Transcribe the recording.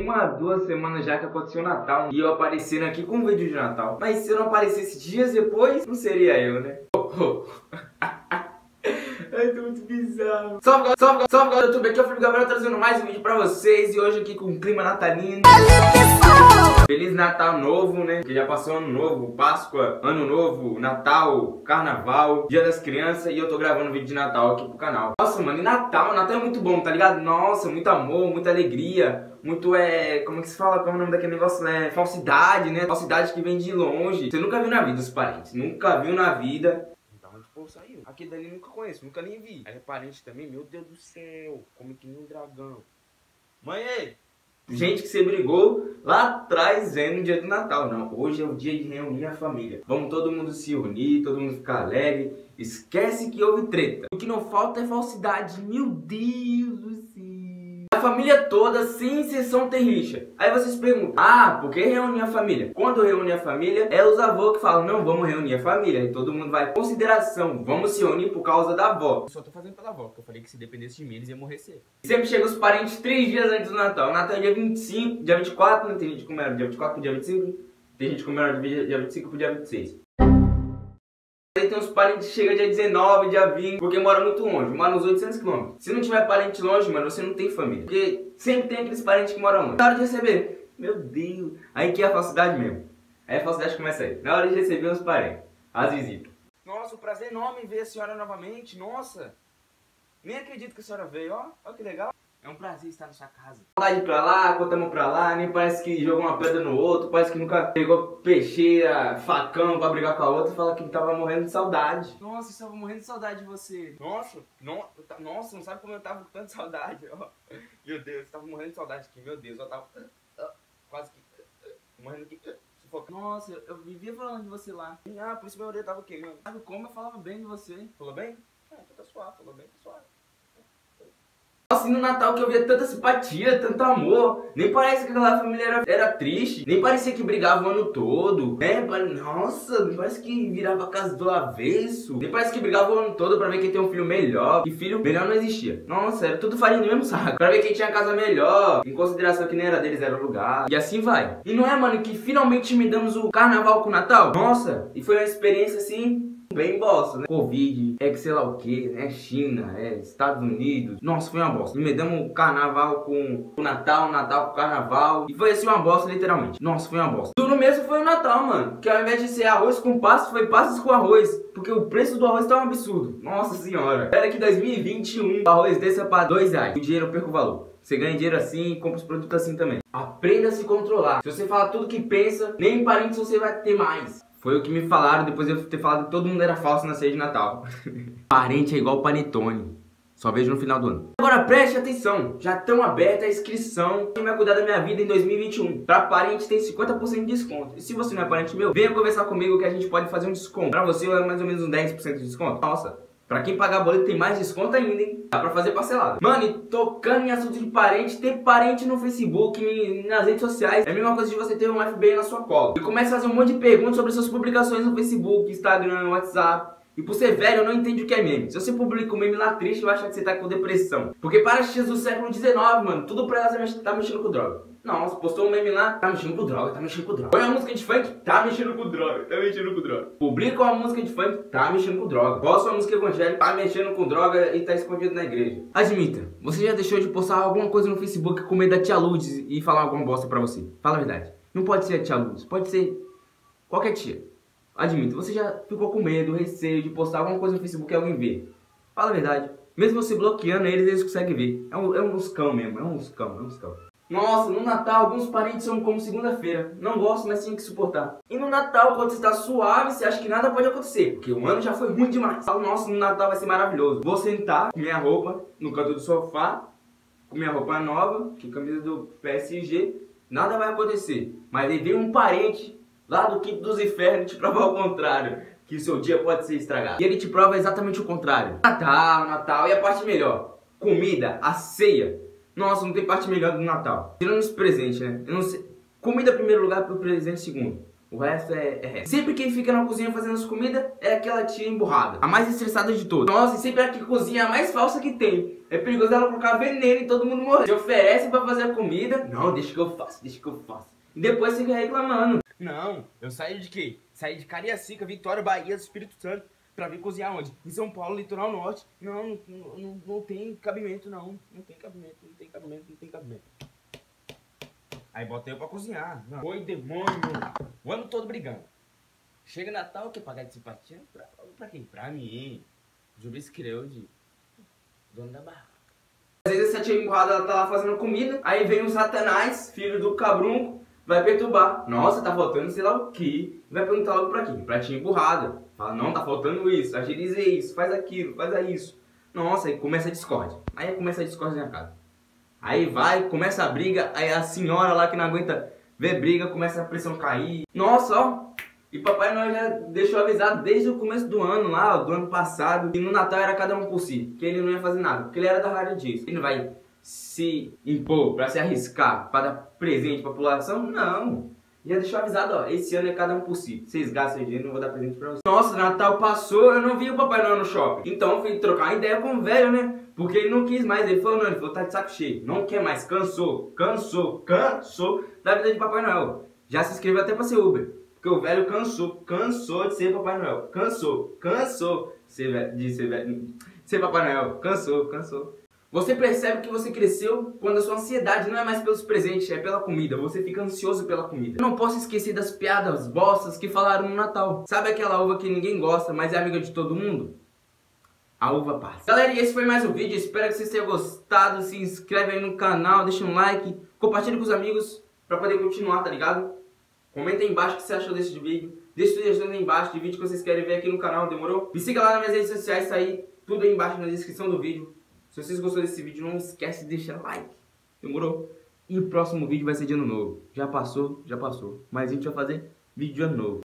uma, duas semanas já que aconteceu o Natal e eu aparecendo aqui com um vídeo de Natal. Mas se eu não aparecesse dias depois, não seria eu, né? Ai, tô muito bizarro. Salve galera do YouTube, aqui é o Felipe Gabriel trazendo mais um vídeo pra vocês. E hoje aqui com um clima natalino. Feliz Natal novo, né? Que já passou ano novo, Páscoa, ano novo, Natal, Carnaval, Dia das Crianças. E eu tô gravando vídeo de Natal aqui pro canal. Nossa, mano, e Natal é muito bom, tá ligado? Nossa, muito amor, muita alegria. Muito é... como que se fala? Qual é o nome daquele negócio? É falsidade, né? Falsidade que vem de longe. Você nunca viu na vida os parentes. Nunca viu na vida. Pô, saiu. Aquele dali eu nunca conheço, nunca nem vi. Aí é parente também, meu Deus do céu. Como que nem um dragão. Mãe, ei! Gente que você brigou lá atrás é no dia do Natal. Não, hoje é o dia de reunir a família. Vamos todo mundo se unir, todo mundo ficar alegre. Esquece que houve treta. O que não falta é falsidade. Meu Deus do céu. A família toda, sem exceção, tem rixa. Aí vocês perguntam, ah, por que reunir a família? Quando reúne a família, é os avôs que falam, não, vamos reunir a família. Aí todo mundo vai, consideração, vamos se unir por causa da avó. Eu só tô fazendo pela avó, porque eu falei que se dependesse de mim, eles iam morrer cedo. Sempre chega os parentes 3 dias antes do Natal. O Natal é dia 25, dia 24, não tem gente que comemora dia 24 pro dia 25. Tem gente que comemora dia 25 pro dia 26. Aí tem uns parentes que chegam dia 19, dia 20, porque mora muito longe, mora uns 800 km. Se não tiver parente longe, mano, você não tem família. Porque sempre tem aqueles parentes que moram longe. Na hora de receber, meu Deus, aí que é a falsidade mesmo. Aí a falsidade começa aí, na hora de receber os parentes, as visitas. Nossa, um prazer enorme ver a senhora novamente, nossa. Nem acredito que a senhora veio, ó, olha que legal. É um prazer estar na sua casa. Saudade pra lá, contamos pra lá, nem parece que jogou uma pedra no outro, parece que nunca pegou peixeira, facão pra brigar com a outra e fala que tava morrendo de saudade. Nossa, eu tava morrendo de saudade de você. Nossa, nossa, não sabe como eu tava com tanta saudade, ó. Meu Deus, eu tava morrendo de saudade aqui, meu Deus, eu tava quase que morrendo aqui. Nossa, eu vivia falando de você lá. Ah, por isso minha orelha tava queimando. Sabe como eu falava bem de você? Falou bem? Ah, então tá suave, falou bem, tá suave. Nossa, e no Natal que eu via tanta simpatia, tanto amor. Nem parece que aquela família era triste. Nem parecia que brigava o ano todo, né? Nossa, nem parece que virava a casa do avesso. Nem parece que brigava o ano todo pra ver quem tem um filho melhor. E filho melhor não existia. Nossa, era tudo farinha do mesmo saco. Pra ver quem tinha a casa melhor. Em consideração que nem era deles, era o lugar. E assim vai. E não é, mano, que finalmente me damos o Carnaval com o Natal? Nossa, e foi uma experiência assim... bem bosta, né? Covid, é que sei lá o que, né? China, é Estados Unidos. Nossa, foi uma bosta. Me deu um carnaval com o Natal, Natal com o carnaval. E foi assim uma bosta, literalmente. Nossa, foi uma bosta. Tudo mesmo foi o Natal, mano. Que ao invés de ser arroz com passos, foi passos com arroz. Porque o preço do arroz tá um absurdo. Nossa senhora. Era que 2021 o arroz desse é pra R$2. O dinheiro perca o valor. Você ganha dinheiro assim e compra os produtos assim também. Aprenda a se controlar. Se você falar tudo que pensa, nem parente você vai ter mais. Foi o que me falaram depois de eu ter falado que todo mundo era falso na ceia de Natal. Parente é igual panetone. Só vejo no final do ano. Agora preste atenção. Já estão aberta a inscrição. Quem vai cuidar da minha vida em 2021? Pra parente tem 50% de desconto. E se você não é parente meu, venha conversar comigo que a gente pode fazer um desconto. Pra você é mais ou menos um 10% de desconto. Nossa, pra quem pagar boleto tem mais desconto ainda, hein? Dá pra fazer parcelado. Mano, e tocando em assunto de parente, ter parente no Facebook, nas redes sociais, é a mesma coisa de você ter um FBI na sua cola. E começa a fazer um monte de perguntas sobre suas publicações no Facebook, Instagram, WhatsApp. E por ser velho, eu não entendo o que é meme. Se você publica um meme lá triste, eu acho que você tá com depressão. Porque para as tias do século XIX, mano, tudo pra elas tá mexendo com droga. Não, você postou um meme lá, tá mexendo com droga, tá mexendo com droga. Põe uma música de funk, tá mexendo com droga, tá mexendo com droga. Publica uma música de funk, tá mexendo com droga. Posta uma música evangélica, tá mexendo com droga e tá escondido na igreja. Admita, você já deixou de postar alguma coisa no Facebook com medo da tia Lourdes e falar alguma bosta pra você? Fala a verdade. Não pode ser a tia Lourdes, pode ser qualquer tia. Admito, você já ficou com medo, receio de postar alguma coisa no Facebook e alguém ver. Fala a verdade. Mesmo você bloqueando eles, eles conseguem ver. É um cão mesmo, é um cão. Nossa, no Natal alguns parentes são como segunda-feira. Não gosto, mas tinha que suportar. E no Natal, quando você está suave, você acha que nada pode acontecer. Porque o ano já foi ruim demais. Fala, nossa, no Natal vai ser maravilhoso. Vou sentar com minha roupa no canto do sofá, com minha roupa nova, com a camisa do PSG. Nada vai acontecer. Mas aí vem um parente... lá do quinto dos infernos te prova ao contrário, que o seu dia pode ser estragado. E ele te prova exatamente o contrário. Natal, e a parte melhor? Comida, a ceia. Nossa, não tem parte melhor do Natal. Tirando os presentes, né? Eu não sei. Comida em primeiro lugar, pro presente segundo. O resto é resto. Sempre quem fica na cozinha fazendo as comidas é aquela tia emburrada, a mais estressada de todas. Nossa, e sempre a que cozinha a mais falsa que tem. É perigoso ela colocar veneno e todo mundo morrer. Se oferece pra fazer a comida, não, deixa que eu faço, deixa que eu faço. E depois fica reclamando. Não, eu saí de quê? Saí de Cariacica, Vitória, Bahia, Espírito Santo, pra vir cozinhar onde? Em São Paulo, litoral norte. Não, não tem cabimento, não. Não tem cabimento, não tem cabimento, não tem cabimento. Aí botei eu pra cozinhar. Não. Oi, demônio! O ano todo brigando. Chega Natal, que pagar de simpatia? Pra quem? Pra mim. Juiz Creude, dono da barraca. Às vezes essa tia emburrada, ela tá lá fazendo comida, aí vem um Satanás, filho do cabrunco, vai perturbar. Nossa, tá faltando sei lá o que. Vai perguntar logo pra quem? Pra tia emburrada. Fala, não, tá faltando isso, agiliza isso, faz aquilo, faz isso. Nossa, aí começa a discórdia. Aí começa a discórdia na casa. Aí vai, começa a briga, aí a senhora lá que não aguenta ver briga, começa a pressão cair. Nossa, ó, e Papai Noel já deixou avisado desde o começo do ano lá, do ano passado, que no Natal era cada um por si, que ele não ia fazer nada, porque ele era da rádio disso. Ele não vai se impor pra se arriscar, pra dar presente pra população, não. Já deixou avisado, ó, esse ano é cada um por si. Vocês gastam dinheiro, não vou dar presente pra vocês. Nossa, Natal passou, eu não vi o Papai Noel no shopping. Então fui trocar uma ideia com o velho, né? Porque ele não quis mais, ele falou, não, ele falou, tá de saco cheio. Não quer mais, cansou da vida de Papai Noel. Já se inscreveu até pra ser Uber. Porque o velho cansou de ser Papai Noel. Cansou de ser Papai Noel, cansou. Você percebe que você cresceu quando a sua ansiedade não é mais pelos presentes, é pela comida. Você fica ansioso pela comida. Eu não posso esquecer das piadas bostas que falaram no Natal. Sabe aquela uva que ninguém gosta, mas é amiga de todo mundo? A uva passa. Galera, e esse foi mais um vídeo. Espero que vocês tenham gostado. Se inscreve aí no canal, deixa um like, compartilha com os amigos pra poder continuar, tá ligado? Comenta aí embaixo o que você achou desse vídeo. Deixa sugestões aí embaixo de vídeo que vocês querem ver aqui no canal, demorou? Me siga lá nas minhas redes sociais, tá aí tudo aí embaixo na descrição do vídeo. Se vocês gostaram desse vídeo, não esquece de deixar like, demorou? E o próximo vídeo vai ser de ano novo. Já passou, mas a gente vai fazer vídeo de ano novo.